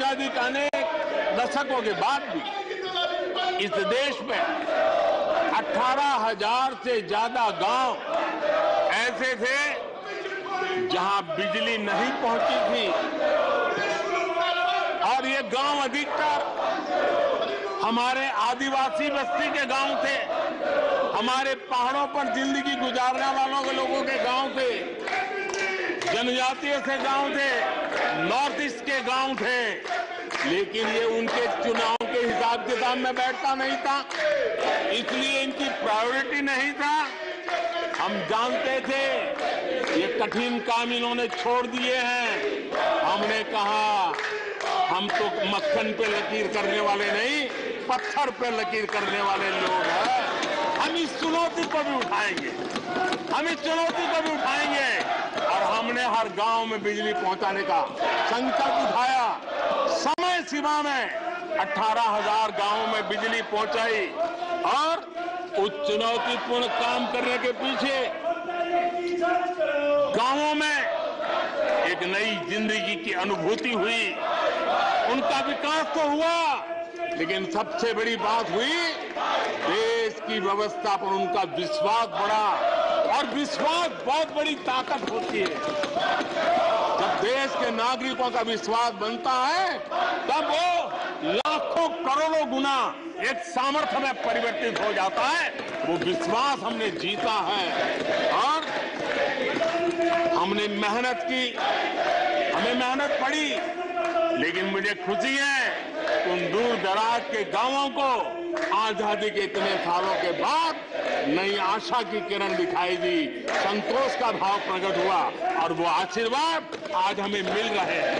आजादी का अनेक दशकों के बाद भी इस देश में 18,000 से ज्यादा गांव ऐसे थे जहां बिजली नहीं पहुंची थी, और ये गांव अधिकतर हमारे आदिवासी बस्ती के गांव थे, हमारे पहाड़ों पर जिंदगी गुजारने वालों के लोगों के गांव थे, जनजातीय से गांव थे, नॉर्थ ईस्ट के गांव थे। लेकिन ये उनके चुनाव के हिसाब किताब में बैठता नहीं था, इसलिए इनकी प्रायोरिटी नहीं था। हम जानते थे ये कठिन काम इन्होंने छोड़ दिए हैं। हमने कहा हम तो मक्खन पे लकीर करने वाले नहीं, पत्थर पे लकीर करने वाले लोग हैं। हम इस चुनौती को भी उठाएंगे, हम इस चुनौती को भी उठाएंगे, और हमने हर गांव में बिजली पहुंचाने का संकल्प उठाया। समय सीमा में 18,000 गांवों में बिजली पहुंचाई, और उस चुनौतीपूर्ण काम करने के पीछे गांवों में एक नई जिंदगी की अनुभूति हुई। उनका विकास तो हुआ, लेकिन सबसे बड़ी बात हुई देश की व्यवस्था पर उनका विश्वास बढ़ा, और विश्वास बहुत बड़ी ताकत होती है। जब देश के नागरिकों का विश्वास बनता है, तब वो लाखों करोड़ों गुना एक सामर्थ्य में परिवर्तित हो जाता है। वो विश्वास हमने जीता है, और हमने मेहनत की, हमें मेहनत पड़ी। लेकिन मुझे खुशी है उन दूर दराज के गांवों को आजादी के इतने सालों के बाद नई आशा की किरण दिखाई दी, संतोष का भाव प्रकट हुआ, और वो आशीर्वाद आज हमें मिल रहे हैं।